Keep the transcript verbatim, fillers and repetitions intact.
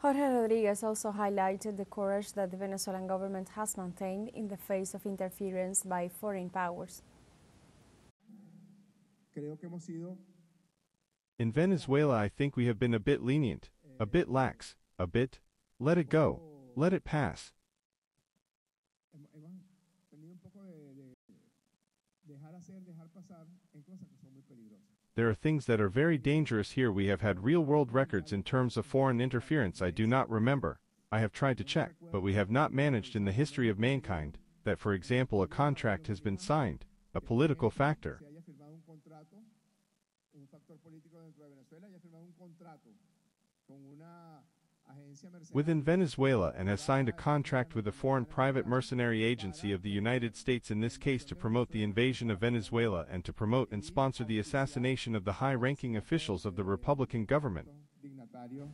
Jorge Rodriguez also highlighted the courage that the Venezuelan government has maintained in the face of interference by foreign powers. In Venezuela, I think we have been a bit lenient, a bit lax, a bit, let it go, let it pass. There are things that are very dangerous here. We have had real-world records in terms of foreign interference. I do not remember, I have tried to check, but we have not managed in the history of mankind, that for example a contract has been signed, a political factor. Within Venezuela and has signed a contract with a foreign private mercenary agency of the United States, in this case to promote the invasion of Venezuela and to promote and sponsor the assassination of the high-ranking officials of the Republican government.